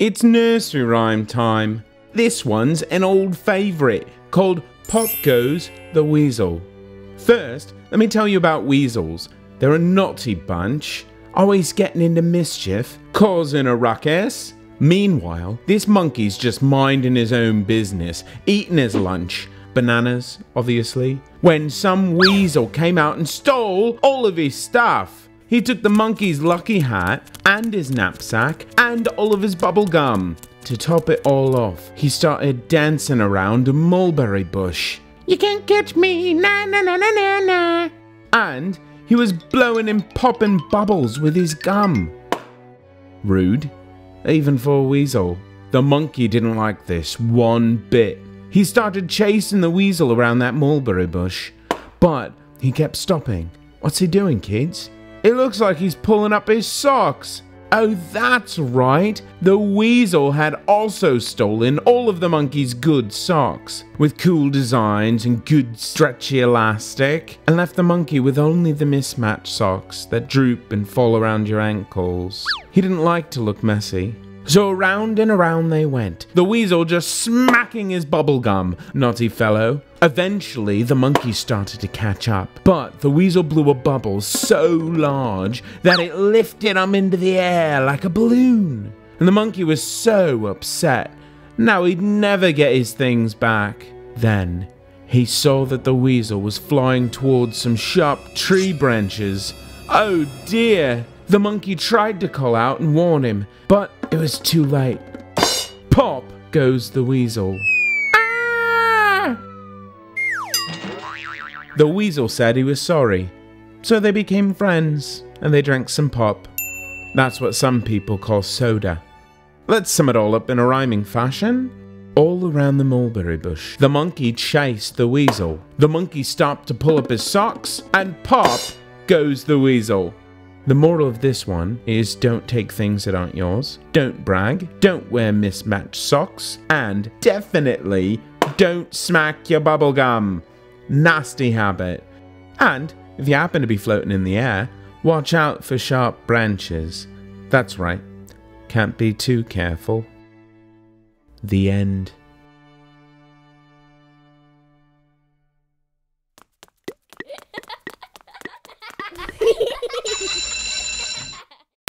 It's nursery rhyme time. This one's an old favourite called Pop Goes the Weasel. First, let me tell you about weasels. They're a naughty bunch, always getting into mischief, causing a ruckus. Meanwhile, this monkey's just minding his own business, eating his lunch. Bananas, obviously. When some weasel came out and stole all of his stuff. He took the monkey's lucky hat and his knapsack and all of his bubble gum. To top it all off, he started dancing around a mulberry bush. You can't catch me, na na na na na na. And he was blowing and popping bubbles with his gum. Rude, even for a weasel. The monkey didn't like this one bit. He started chasing the weasel around that mulberry bush, but he kept stopping. What's he doing, kids? It looks like he's pulling up his socks. Oh, that's right. The weasel had also stolen all of the monkey's good socks with cool designs and good stretchy elastic and left the monkey with only the mismatched socks that droop and fall around your ankles. He didn't like to look messy. So around and around they went, the weasel just smacking his bubblegum, naughty fellow. Eventually, the monkey started to catch up, but the weasel blew a bubble so large that it lifted him into the air like a balloon. And the monkey was so upset, now he'd never get his things back. Then, he saw that the weasel was flying towards some sharp tree branches. Oh dear! The monkey tried to call out and warn him, but it was too late. Pop goes the weasel. Ah! The weasel said he was sorry, so they became friends and they drank some pop. That's what some people call soda. Let's sum it all up in a rhyming fashion. All around the mulberry bush, the monkey chased the weasel. The monkey stopped to pull up his socks, and pop goes the weasel. The moral of this one is don't take things that aren't yours, don't brag, don't wear mismatched socks, and definitely don't smack your bubblegum. Nasty habit. And if you happen to be floating in the air, watch out for sharp branches. That's right, can't be too careful. The end.